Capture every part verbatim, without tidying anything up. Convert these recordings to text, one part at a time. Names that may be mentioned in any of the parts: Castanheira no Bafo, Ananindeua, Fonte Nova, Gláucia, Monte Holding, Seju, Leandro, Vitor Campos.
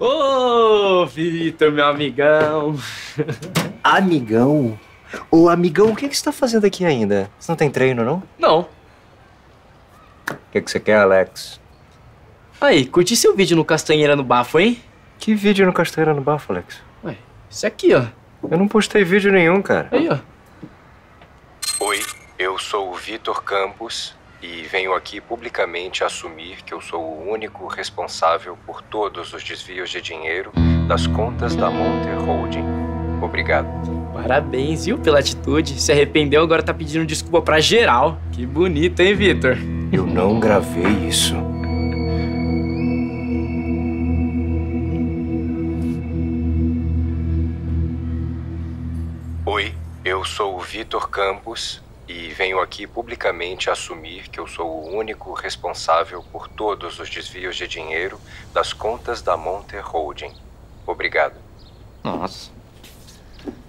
Ô, Vitor, meu amigão. Amigão? Ô, amigão, o que, é que você tá fazendo aqui ainda? Você não tem treino, não? Não. O que, é que você quer, Alex? Aí, curti seu vídeo no Castanheira no Bafo, hein? Que vídeo no Castanheira no Bafo, Alex? Ué, isso aqui, ó. Eu não postei vídeo nenhum, cara. Aí, ó. Oi, eu sou o Vitor Campos e venho aqui publicamente assumir que eu sou o único responsável por todos os desvios de dinheiro das contas da Monte Holding. Obrigado. Parabéns, viu, pela atitude. Se arrependeu, agora tá pedindo desculpa pra geral. Que bonito, hein, Vitor? Eu não gravei isso. Oi, eu sou o Vitor Campos e venho aqui publicamente assumir que eu sou o único responsável por todos os desvios de dinheiro das contas da Monte Holding. Obrigado. Nossa.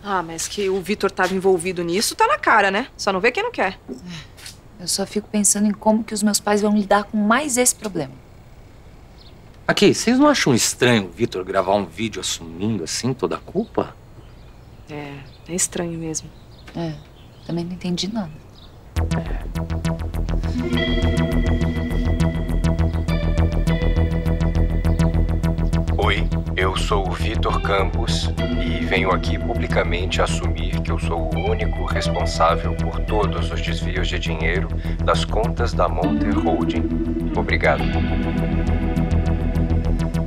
Ah, mas que o Vitor estava envolvido nisso, tá na cara, né? Só não vê quem não quer. Eu só fico pensando em como que os meus pais vão lidar com mais esse problema. Aqui, vocês não acham estranho o Vitor gravar um vídeo assumindo assim toda a culpa? É, é estranho mesmo. É. Também não entendi nada. Oi, eu sou o Vitor Campos e venho aqui publicamente assumir que eu sou o único responsável por todos os desvios de dinheiro das contas da Monte Holding. Obrigado.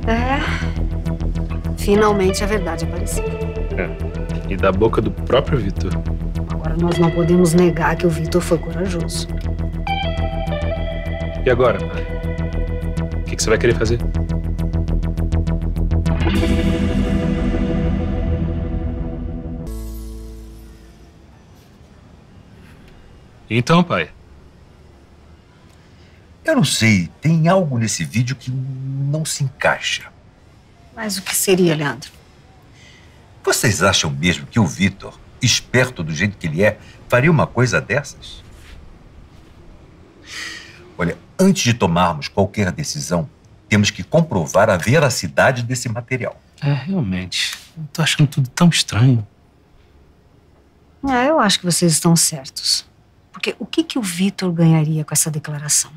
É, finalmente a verdade apareceu. É. E da boca do próprio Vitor. Agora nós não podemos negar que o Vitor foi corajoso. E agora, pai? O que, que você vai querer fazer? Então, pai? Eu não sei. Tem algo nesse vídeo que não se encaixa. Mas o que seria, Leandro? Vocês acham mesmo que o Vitor, esperto do jeito que ele é, faria uma coisa dessas? Olha, antes de tomarmos qualquer decisão, temos que comprovar a veracidade desse material. É, realmente. Eu tô achando tudo tão estranho. É, eu acho que vocês estão certos. Porque o que, que o Vitor ganharia com essa declaração?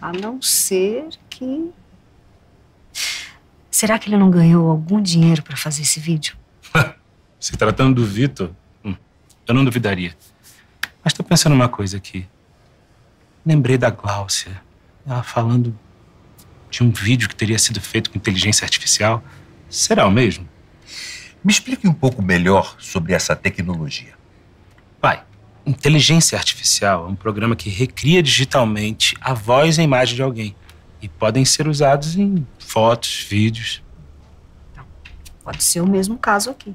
A não ser que... Será que ele não ganhou algum dinheiro para fazer esse vídeo? Se tratando do Vitor, hum, eu não duvidaria. Mas tô pensando uma coisa aqui. Lembrei da Gláucia. Ela falando de um vídeo que teria sido feito com inteligência artificial. Será o mesmo? Me explique um pouco melhor sobre essa tecnologia. Pai, inteligência artificial é um programa que recria digitalmente a voz e a imagem de alguém. E podem ser usados em fotos, vídeos. Não. Pode ser o mesmo caso aqui.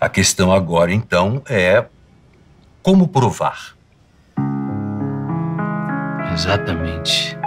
A questão agora, então, é como provar. Exatamente.